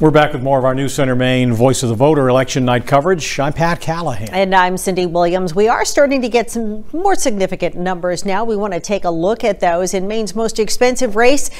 We're back with more of our News Center Maine Voice of the Voter election night coverage. I'm Pat Callahan. And I'm Cindy Williams. We are starting to get some more significant numbers now. We want to take a look at those in Maine's most expensive race.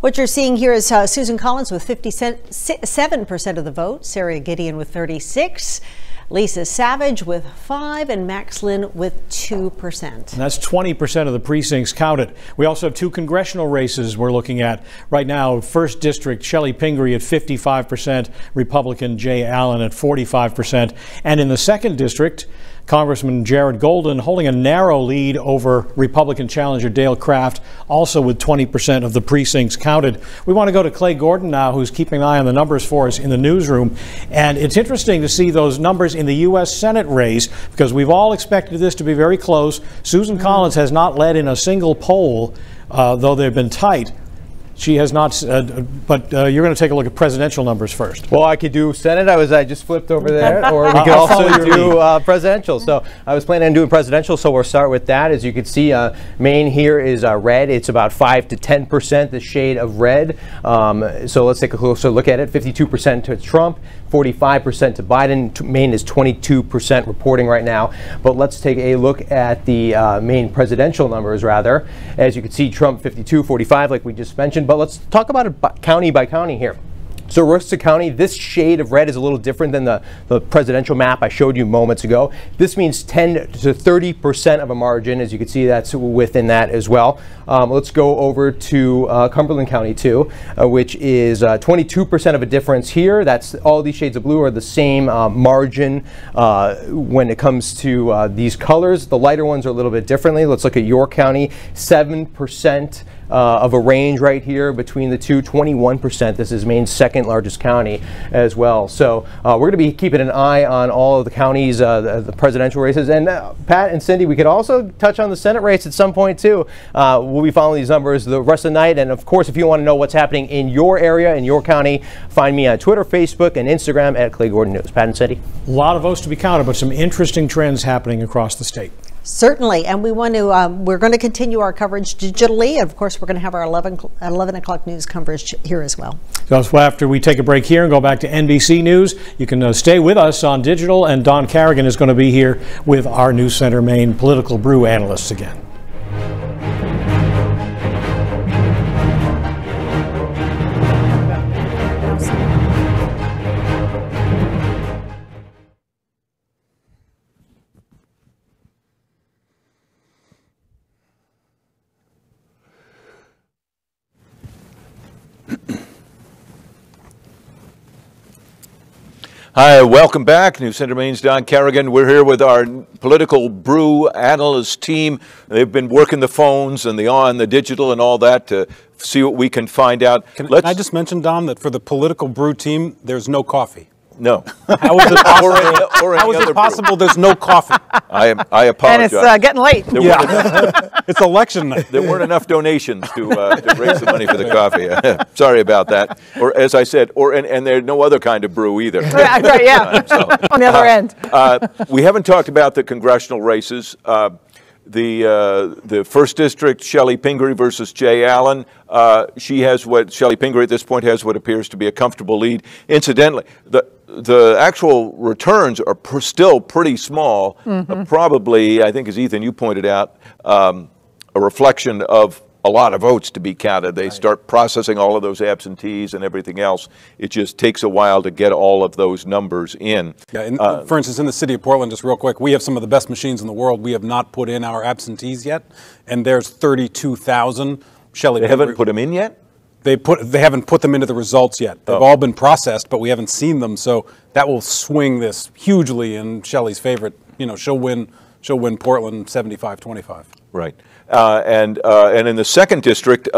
What you're seeing here is Susan Collins with 57% of the vote, Sara Gideon with 36%. Lisa Savage with 5% and Max Lynn with 2%. And that's 20% of the precincts counted. We also have two congressional races we're looking at right now. First district, Chellie Pingree at 55%, Republican Jay Allen at 45%. And in the second district, Congressman Jared Golden holding a narrow lead over Republican challenger Dale Crafts, also with 20% of the precincts counted. We want to go to Clay Gordon now, who's keeping an eye on the numbers for us in the newsroom. And it's interesting to see those numbers in the U.S. Senate race, because we've all expected this to be very close. Susan Collins has not led in a single poll, though they've been tight. She has not, but you're going to take a look at presidential numbers first. Well, I could do Senate. I just flipped over there, or we could also do presidential. So I was planning on doing presidential, so we'll start with that. As you can see, Maine here is red. It's about 5 to 10%, the shade of red. So let's take a closer look at it. 52% to Trump, 45% to Biden. Maine is 22% reporting right now. But let's take a look at the Maine presidential numbers, rather. As you can see, Trump 52, 45, like we just mentioned. But let's talk about it county by county here. So Worcester County, this shade of red is a little different than the presidential map I showed you moments ago. This means 10 to 30% of a margin. As you can see, that's within that as well. Let's go over to Cumberland County too, which is 22% of a difference here. That's all these shades of blue are the same margin when it comes to these colors. The lighter ones are a little bit differently. Let's look at York County, 7%. Of a range right here between the two, 21%. This is Maine's second largest county as well. So we're going to be keeping an eye on all of the counties, the presidential races. And Pat and Cindy, we could also touch on the Senate race at some point too. We'll be following these numbers the rest of the night. And of course, if you want to know what's happening in your area, in your county, find me on Twitter, Facebook, and Instagram at Clay Gordon News. Pat and Cindy. A lot of votes to be counted, but some interesting trends happening across the state. Certainly, and we want to. We're going to continue our coverage digitally. Of course, we're going to have our 11 o'clock news coverage here as well. So after we take a break here and go back to NBC News, you can stay with us on digital. And Don Carrigan is going to be here with our News Center Maine political brew analysts again. Hi, welcome back. News Center Maine's Don Carrigan. We're here with our political brew analyst team. They've been working the phones and the digital and all that to see what we can find out. Can I just mention, Don, that for the political brew team, there's no coffee? No. How is it possible, brew? There's no coffee? I apologize. And it's getting late. Yeah. It's election night. There weren't enough donations to raise the money for the coffee. Sorry about that. Or as I said, and there's no other kind of brew either. Right, yeah. So, on the other end. We haven't talked about the congressional races. The first district, Chellie Pingree versus Jay Allen. Chellie Pingree at this point has what appears to be a comfortable lead. Incidentally, the actual returns are still pretty small, probably, I think as Ethan, you pointed out, a reflection of a lot of votes to be counted. They start processing all of those absentees and everything else. It just takes a while to get all of those numbers in. Yeah, and for instance, in the city of Portland, just real quick, we have some of the best machines in the world. We have not put in our absentees yet, and there's 32,000. They haven't put them in yet? They haven't put them into the results yet. They've all been processed, but we haven't seen them. So that will swing this hugely in Shelley's favor. You know, she'll win Portland 75-25. Right. And in the second district,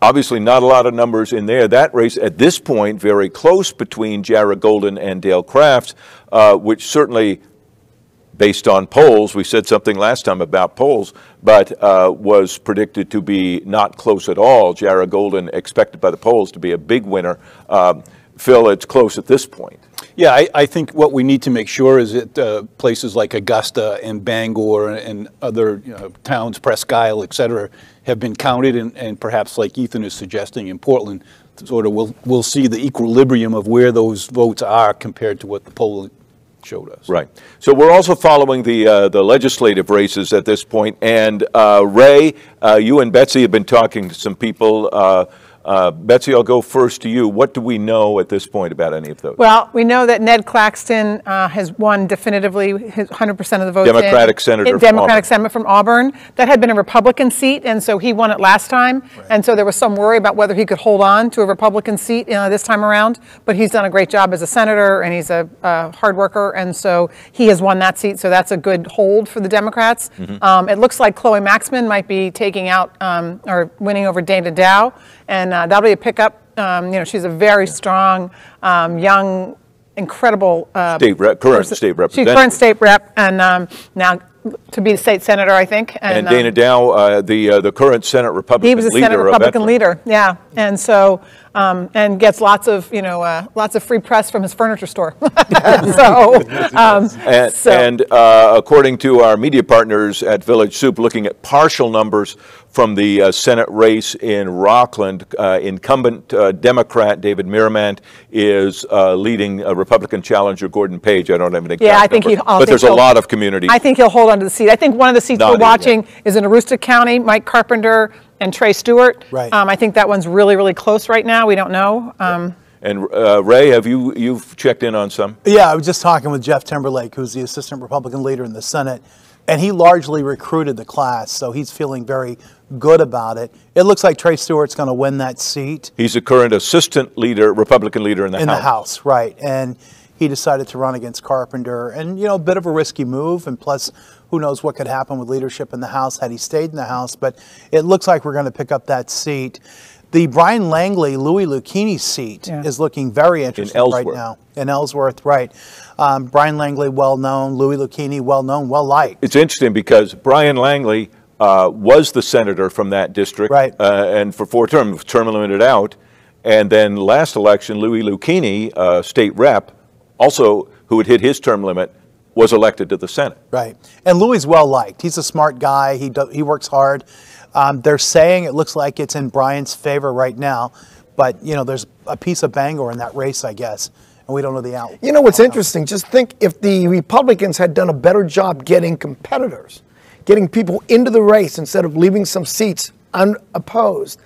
obviously not a lot of numbers in there. That race at this point very close between Jared Golden and Dale Crafts, which certainly, based on polls, we said something last time about polls, but was predicted to be not close at all. Jared Golden expected by the polls to be a big winner. Phil, it's close at this point. Yeah, I think what we need to make sure is that places like Augusta and Bangor and other towns, Presque Isle, et cetera, have been counted, and perhaps like Ethan is suggesting in Portland, sort of we'll see the equilibrium of where those votes are compared to what the polling showed us. Right. So we're also following the legislative races at this point. And Ray, you and Betsy have been talking to some people. Betsy, I'll go first to you. What do we know at this point about any of those? Well, we know that Ned Claxton has won definitively 100% of the votes. Democratic senator from Auburn. That had been a Republican seat, and so he won it last time. Right. And so there was some worry about whether he could hold on to a Republican seat this time around. But he's done a great job as a senator, and he's a hard worker, and so he has won that seat. So that's a good hold for the Democrats. Mm-hmm. It looks like Chloe Maxmin might be taking out or winning over Dana Dow. And that'll be a pickup. You know, she's a very strong, young, incredible current state representative. She's current state rep, and now to be a state senator, I think. And Dana Dow, the current Senate Republican leader. He was a Senate Republican leader, yeah. And so, and gets lots of, you know, lots of free press from his furniture store. So, according to our media partners at Village Soup, looking at partial numbers from the Senate race in Rockland, incumbent Democrat David Miramant is leading Republican challenger Gordon Page. I don't have an exact number, but there's a lot of community. I think he'll hold on to the seat. I think one of the seats we're watching is in Aroostook County, Mike Carpenter and Trey Stewart. Right. I think that one's really, really close right now. We don't know. Right. And Ray, have you've checked in on some? Yeah, I was just talking with Jeff Timberlake, who's the assistant Republican leader in the Senate, and he largely recruited the class, so he's feeling very good about it. It looks like Trey Stewart's going to win that seat. He's the current assistant leader, Republican leader in the House. In the House, right. And he decided to run against Carpenter, and, you know, a bit of a risky move, and plus who knows what could happen with leadership in the House had he stayed in the House, but it looks like we're going to pick up that seat. The Brian Langley, Louis Lucchini seat is looking very interesting right now. In Ellsworth, right. Brian Langley, well-known. Louis Lucchini, well-known, well-liked. It's interesting because Brian Langley was the senator from that district, right. And for four terms, term limited out. And then last election, Louis Lucchini, state rep, also who had hit his term limit, was elected to the Senate. Right. And Louis is well-liked. He's a smart guy. He works hard. They're saying it looks like it's in Brian's favor right now, but, you know, there's a piece of Bangor in that race, I guess, and we don't know the outcome. You know what's interesting? Just think if the Republicans had done a better job getting competitors, getting people into the race instead of leaving some seats unopposed.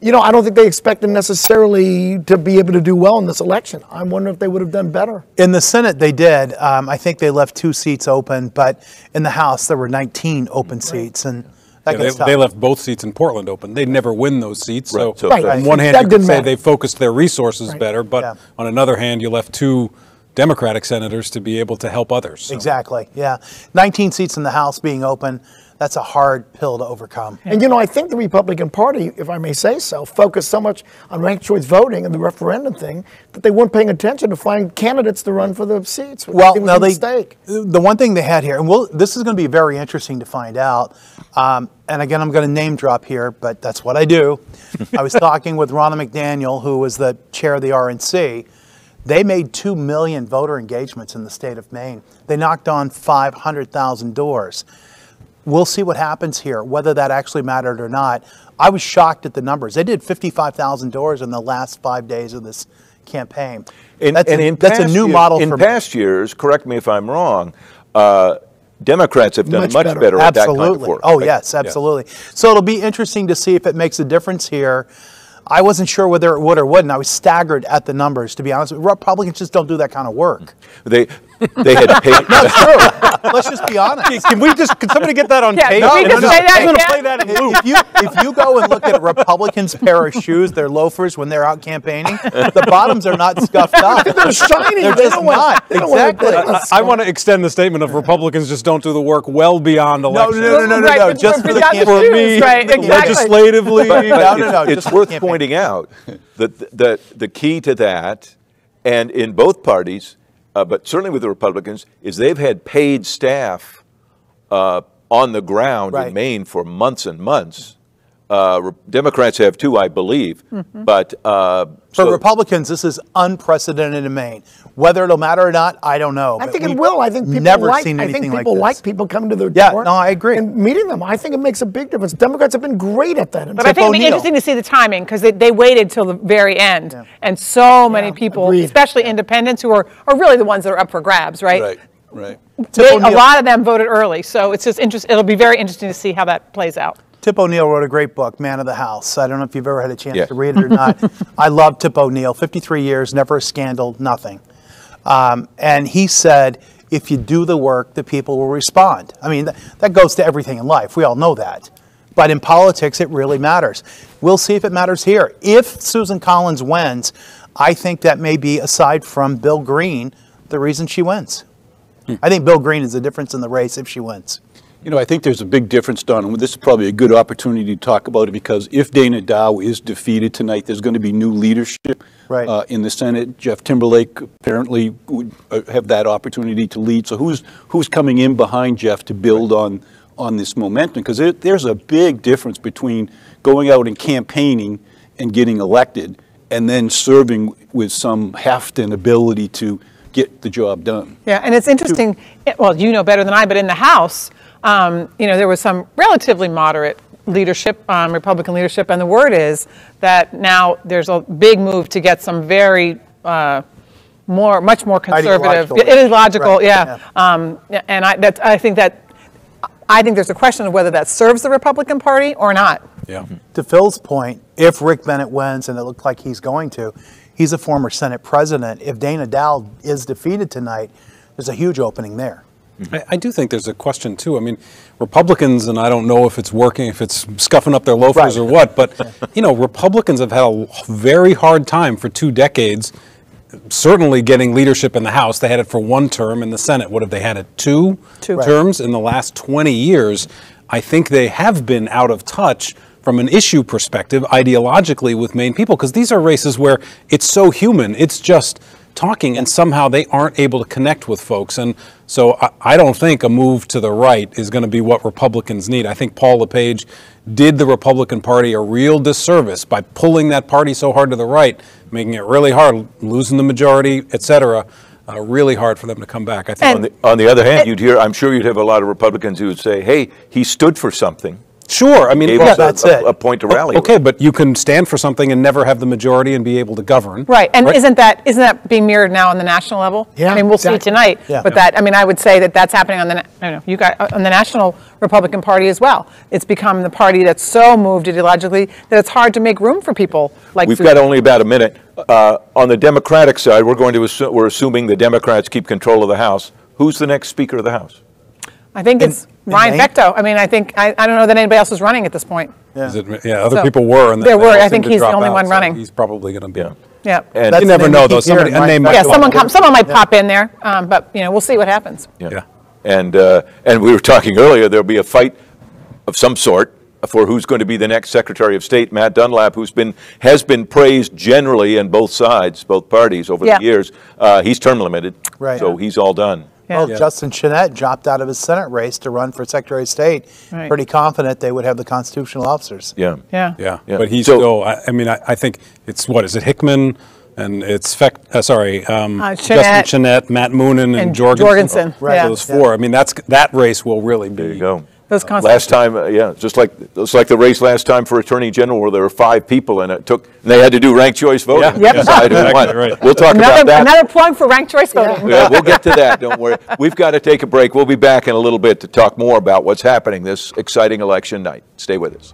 You know, I don't think they expect them necessarily to be able to do well in this election. I wonder if they would have done better. In the Senate, they did. I think they left 2 seats open, but in the House, there were 19 open seats, and they left both seats in Portland open. They never win those seats. Right. So on one hand, you could say they focused their resources better, but on another hand, you left 2 Democratic senators to be able to help others. So. Exactly, yeah. 19 seats in the House being open, that's a hard pill to overcome. Yeah. And, you know, I think the Republican Party, if I may say so, focused so much on ranked choice voting and the referendum thing that they weren't paying attention to find candidates to run for the seats. Well, no, the one thing they had here, and this is going to be very interesting to find out, and again, I'm going to name drop here, but that's what I do. I was talking with Ronna McDaniel, who was the chair of the RNC. They made 2 million voter engagements in the state of Maine. They knocked on 500,000 doors. We'll see what happens here, whether that actually mattered or not. I was shocked at the numbers. They did 55,000 doors in the last 5 days of this campaign. That's a new model for me. In past years, correct me if I'm wrong, Democrats have done much better at that kind of work. Oh, yes, absolutely. So it'll be interesting to see if it makes a difference here. I wasn't sure whether it would or wouldn't. I was staggered at the numbers, to be honest. Republicans just don't do that kind of work. They had paid. No, it's true. Let's just be honest. Can somebody get that on tape? No, I'm going to play that in loop. If you go and look at a Republican's pair of shoes, they're loafers when they're out campaigning, the bottoms are not scuffed up. They're shiny. They're just not. Exactly. I want to extend the statement of Republicans just don't do the work well beyond election. No. Just for the campaign. Right, exactly. Legislatively. No. It's worth pointing out that the key to that, and in both parties, but certainly with the Republicans, is they've had paid staff on the ground in Maine for months and months Democrats have too, I believe. Mm-hmm. But for Republicans, this is unprecedented in Maine. Whether it'll matter or not, I don't know. I think it will. I think people people coming to their door. Yeah, no, I agree. And meeting them, I think it makes a big difference. Democrats have been great at that. But I think it'll be interesting to see the timing, because they waited till the very end, and so many people, especially independents, who are really the ones that are up for grabs, right? Right. Right. A lot of them voted early, so it's just interesting. It'll be very interesting to see how that plays out. Tip O'Neill wrote a great book, Man of the House. I don't know if you've ever had a chance to read it or not. I love Tip O'Neill, 53 years, never a scandal, nothing. And he said, if you do the work, the people will respond. I mean, that goes to everything in life. We all know that. But in politics, it really matters. We'll see if it matters here. If Susan Collins wins, I think that may be, aside from Bill Green, the reason she wins. I think Bill Green is the difference in the race if she wins. You know, I think there's a big difference, Don, and this is probably a good opportunity to talk about it, because if Dana Dow is defeated tonight, there's going to be new leadership in the Senate. Jeff Timberlake apparently would have that opportunity to lead. So who's coming in behind Jeff to build on this momentum? Because there's a big difference between going out and campaigning and getting elected, and then serving with some heft and ability to get the job done. Yeah, and it's interesting, well, you know better than I, but in the House, you know, there was some relatively moderate leadership, Republican leadership, and the word is that now there's a big move to get some very much more conservative, ideological, right. And I think there's a question of whether that serves the Republican Party or not. Yeah. To Phil's point, if Rick Bennett wins, and it looks like he's going to, he's a former Senate president. If Dana Dow is defeated tonight, there's a huge opening there. I do think there's a question, too. I mean, Republicans, and I don't know if it's working, if it's scuffing up their loafers or what, but, you know, Republicans have had a very hard time for 2 decades, certainly getting leadership in the House. They had it for 1 term in the Senate. What have they had it? Two terms in the last 20 years. I think they have been out of touch from an issue perspective, ideologically, with Maine people, because these are races where it's so human. It's just talking, and somehow they aren't able to connect with folks. And so I don't think a move to the right is going to be what Republicans need. I think Paul LePage did the Republican Party a real disservice by pulling that party so hard to the right, making it really hard, losing the majority, et cetera. Really hard for them to come back, I think. On the other hand, you'd hear, I'm sure you'd have a lot of Republicans who would say, hey, he stood for something. Sure, I mean, that's it. A point to rally. Okay, but you can stand for something and never have the majority and be able to govern. Right, and right? Isn't that being mirrored now on the national level? Yeah, I mean, we'll see tonight. Yeah. But that, I mean, I would say that that's happening on the, I don't know, you got on the national Republican Party as well. It's become the party that's so moved ideologically that it's hard to make room for people like. We've got only about a minute. On the Democratic side, we're assuming the Democrats keep control of the House. Who's the next Speaker of the House? I think it's Ryan Fecteau. I mean, I don't know that anybody else is running at this point. Yeah, other people were. And there were. I think he's the only one running. So he's probably going to be. Yeah. And you never know, though. Somebody, a name might someone might pop in there, but you know, we'll see what happens. Yeah. And we were talking earlier. There'll be a fight of some sort for who's going to be the next Secretary of State. Matt Dunlap, who's has been praised generally in both sides, both parties over the years. He's term limited, right? So he's all done. Well, Justin Chenette dropped out of his Senate race to run for Secretary of State. Right. Pretty confident they would have the constitutional officers. Yeah. But he's still. I mean, I think it's Hickman, and it's Chenette. Justin Chenette, Matt Moonen, and Jorgensen. Right. Yeah. Those 4. I mean, that race will really be. There you go. Those last time, just like the race last time for Attorney General, where there were 5 people, and they had to do ranked choice voting. Yeah. Exactly right. We'll talk about that. Another plug for ranked choice voting. Yeah, we'll get to that. Don't worry. We've got to take a break. We'll be back in a little bit to talk more about what's happening this exciting election night. Stay with us.